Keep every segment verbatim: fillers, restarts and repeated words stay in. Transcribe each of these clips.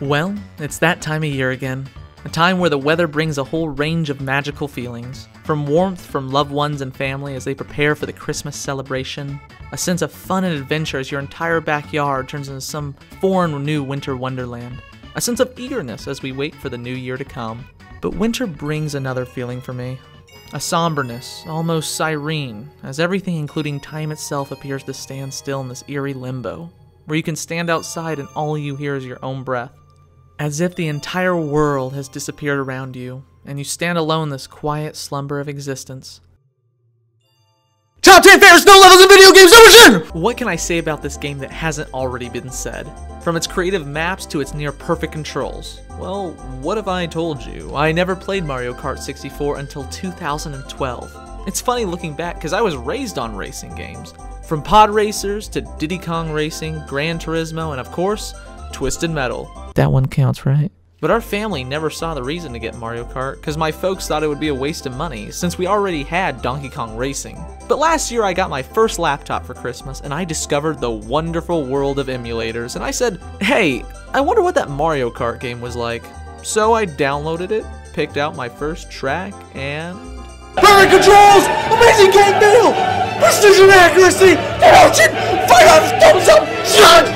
Well, it's that time of year again. A time where the weather brings a whole range of magical feelings. From warmth from loved ones and family as they prepare for the Christmas celebration, a sense of fun and adventure as your entire backyard turns into some foreign new winter wonderland, a sense of eagerness as we wait for the new year to come. But winter brings another feeling for me. A somberness, almost sirene, as everything including time itself appears to stand still in this eerie limbo, where you can stand outside and all you hear is your own breath. As if the entire world has disappeared around you, and you stand alone in this quiet slumber of existence. Top ten fairest snow levels in video games ever seen! What can I say about this game that hasn't already been said? From its creative maps to its near-perfect controls. Well, what if I told you? I never played Mario Kart sixty-four until two thousand twelve. It's funny looking back because I was raised on racing games. From Pod Racers to Diddy Kong Racing, Gran Turismo, and of course, Twisted Metal. That one counts, right? But our family never saw the reason to get Mario Kart, because my folks thought it would be a waste of money, since we already had Donkey Kong Racing. But last year I got my first laptop for Christmas, and I discovered the wonderful world of emulators, and I said, hey, I wonder what that Mario Kart game was like. So I downloaded it, picked out my first track, and... Perfect controls! Amazing game feel! Precision accuracy! Direction! Fire! Thumbs up! Shot!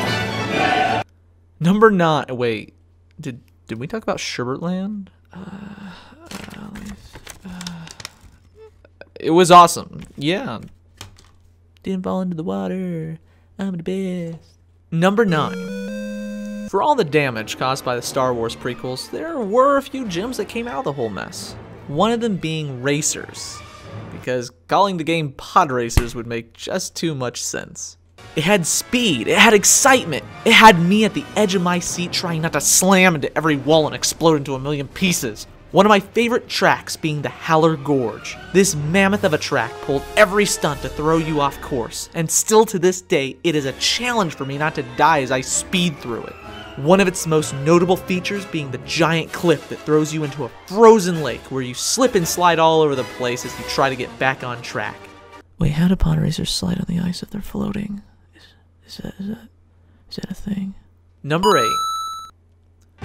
Number nine. Wait, did did we talk about Sherbertland? Uh, uh, uh, it was awesome. Yeah. Didn't fall into the water. I'm the best. Number nine. For all the damage caused by the Star Wars prequels, there were a few gems that came out of the whole mess. One of them being Racers, because calling the game Pod Racers would make just too much sense. It had speed, it had excitement, it had me at the edge of my seat trying not to slam into every wall and explode into a million pieces. One of my favorite tracks being the Haller Gorge. This mammoth of a track pulled every stunt to throw you off course, and still to this day, it is a challenge for me not to die as I speed through it. One of its most notable features being the giant cliff that throws you into a frozen lake where you slip and slide all over the place as you try to get back on track. Wait, how do pod racers slide on the ice if they're floating? Is that, is that, is that a thing? Number eight.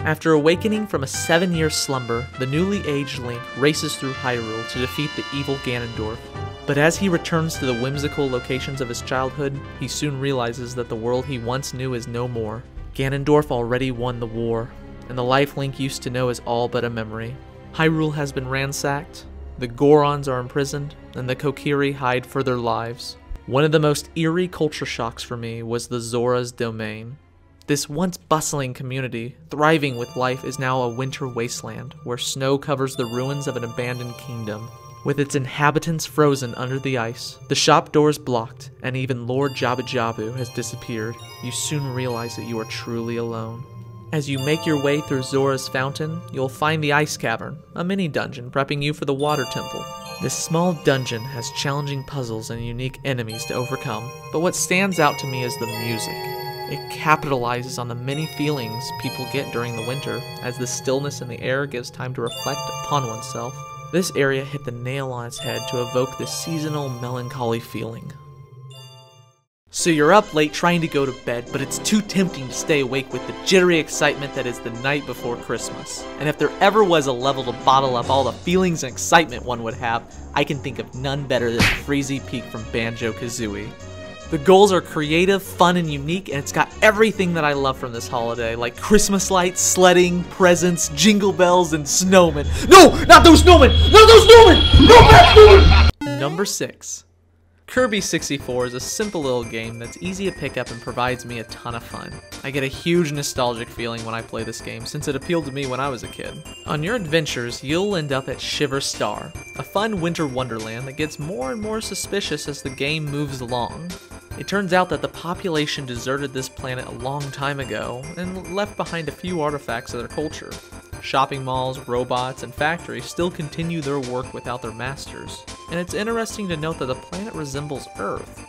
After awakening from a seven-year slumber, the newly aged Link races through Hyrule to defeat the evil Ganondorf. But as he returns to the whimsical locations of his childhood, he soon realizes that the world he once knew is no more. Ganondorf already won the war, and the life Link used to know is all but a memory. Hyrule has been ransacked, the Gorons are imprisoned, and the Kokiri hide for their lives. One of the most eerie culture shocks for me was the Zora's Domain. This once bustling community, thriving with life, is now a winter wasteland, where snow covers the ruins of an abandoned kingdom. With its inhabitants frozen under the ice, the shop doors blocked, and even Lord Jabu-Jabu has disappeared, you soon realize that you are truly alone. As you make your way through Zora's Fountain, you'll find the Ice Cavern, a mini dungeon prepping you for the Water Temple. This small dungeon has challenging puzzles and unique enemies to overcome, but what stands out to me is the music. It capitalizes on the many feelings people get during the winter, as the stillness in the air gives time to reflect upon oneself. This area hit the nail on its head to evoke the seasonal melancholy feeling. So you're up late trying to go to bed, but it's too tempting to stay awake with the jittery excitement that is the night before Christmas. And if there ever was a level to bottle up all the feelings and excitement one would have, I can think of none better than Freezy Peak from Banjo-Kazooie. The goals are creative, fun, and unique, and it's got everything that I love from this holiday, like Christmas lights, sledding, presents, jingle bells, and snowmen. No! Not those snowmen! Not those snowmen! No bad snowmen! Number six. Kirby sixty-four is a simple little game that's easy to pick up and provides me a ton of fun. I get a huge nostalgic feeling when I play this game since it appealed to me when I was a kid. On your adventures, you'll end up at Shiver Star, a fun winter wonderland that gets more and more suspicious as the game moves along. It turns out that the population deserted this planet a long time ago and left behind a few artifacts of their culture. Shopping malls, robots, and factories still continue their work without their masters. And it's interesting to note that the planet resembles Earth.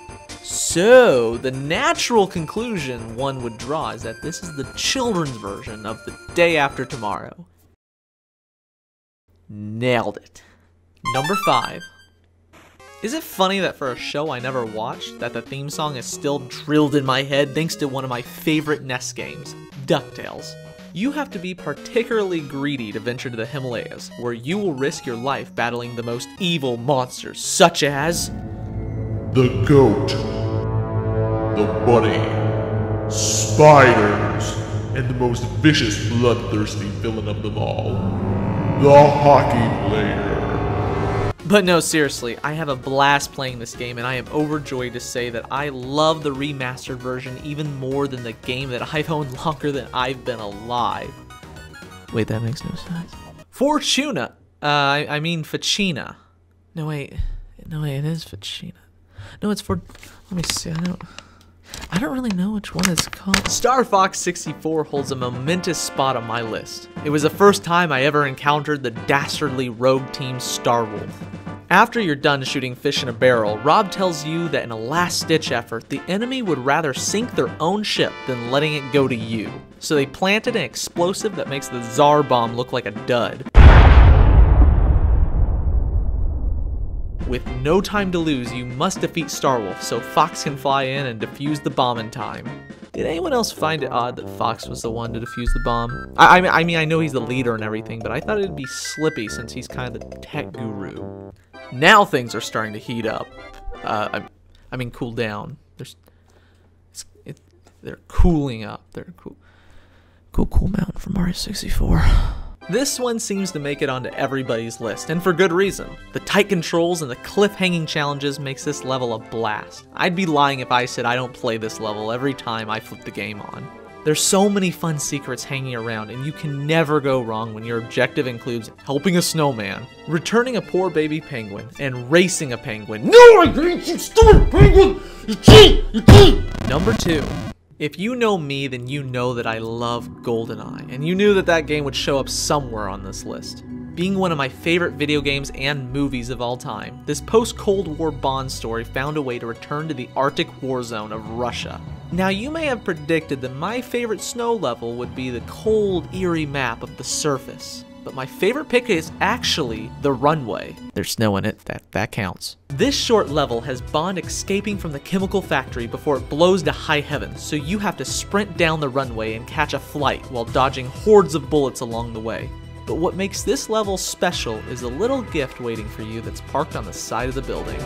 So, the natural conclusion one would draw is that this is the children's version of The Day After Tomorrow. Nailed it. Number five. Is it funny that for a show I never watched, that the theme song is still drilled in my head thanks to one of my favorite N E S games, DuckTales. You have to be particularly greedy to venture to the Himalayas, where you will risk your life battling the most evil monsters, such as... the goat, the bunny, spiders, and the most vicious bloodthirsty villain of them all, the hockey player. But no, seriously, I had a blast playing this game, and I am overjoyed to say that I love the remastered version even more than the game that I've owned longer than I've been alive. Wait, that makes no sense. Fortuna! Uh, I, I mean Fichina. No, wait. No, wait, it is Fichina. No, it's for... Let me see, I don't... I don't really know which one it's called. Star Fox sixty-four holds a momentous spot on my list. It was the first time I ever encountered the dastardly rogue team Star Wolf. After you're done shooting fish in a barrel, Rob tells you that in a last-ditch effort, the enemy would rather sink their own ship than letting it go to you. So they planted an explosive that makes the Tsar Bomb look like a dud. With no time to lose, you must defeat Star Wolf so Fox can fly in and defuse the bomb in time. Did anyone else find it odd that Fox was the one to defuse the bomb? I, I, I mean, I know he's the leader and everything, but I thought it'd be Slippy since he's kind of the tech guru. Now things are starting to heat up. Uh, I, I mean, cool down. There's, it's, it, they're cooling up. They're cool. Cool Cool Mountain from Mario sixty-four. This one seems to make it onto everybody's list, and for good reason. The tight controls and the cliff-hanging challenges makes this level a blast. I'd be lying if I said I don't play this level every time I flip the game on. There's so many fun secrets hanging around, and you can never go wrong when your objective includes helping a snowman, returning a poor baby penguin, and racing a penguin. No, I hate you, stupid penguin! You cheat! You cheat! Number two. If you know me, then you know that I love GoldenEye, and you knew that that game would show up somewhere on this list. Being one of my favorite video games and movies of all time, this post-Cold War Bond story found a way to return to the Arctic war zone of Russia. Now, you may have predicted that my favorite snow level would be the cold, eerie map of the surface. But my favorite pick is actually the runway. There's snow in it, that, that counts. This short level has Bond escaping from the chemical factory before it blows to high heaven, so you have to sprint down the runway and catch a flight while dodging hordes of bullets along the way. But what makes this level special is a little gift waiting for you that's parked on the side of the building.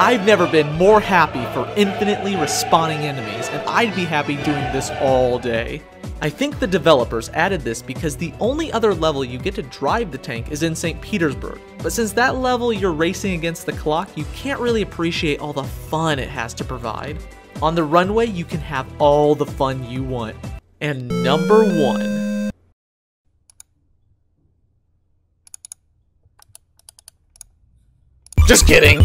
I've never been more happy for infinitely respawning enemies, and I'd be happy doing this all day. I think the developers added this because the only other level you get to drive the tank is in Saint Petersburg, but since that level you're racing against the clock, you can't really appreciate all the fun it has to provide. On the runway, you can have all the fun you want. And number one. Just kidding!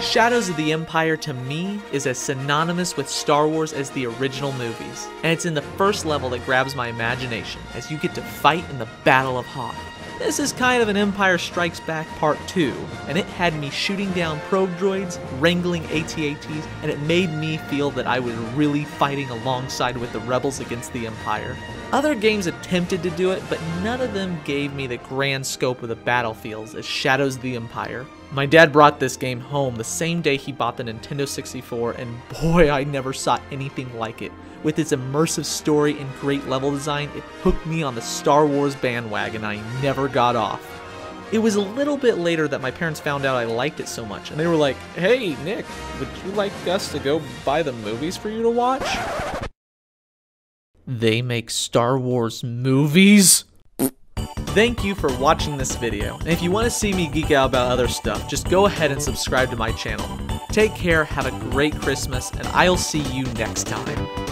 Shadows of the Empire, to me, is as synonymous with Star Wars as the original movies, and it's in the first level that grabs my imagination, as you get to fight in the Battle of Hoth. This is kind of an Empire Strikes Back Part two, and it had me shooting down probe droids, wrangling A T A Ts, and it made me feel that I was really fighting alongside with the rebels against the Empire. Other games attempted to do it, but none of them gave me the grand scope of the battlefields as Shadows of the Empire. My dad brought this game home the same day he bought the Nintendo sixty-four, and boy, I never saw anything like it. With its immersive story and great level design, it hooked me on the Star Wars bandwagon I never got off. It was a little bit later that my parents found out I liked it so much, and they were like, "Hey, Nick, would you like us to go buy the movies for you to watch?" They make Star Wars movies? Thank you for watching this video, and if you want to see me geek out about other stuff, just go ahead and subscribe to my channel. Take care, have a great Christmas, and I'll see you next time.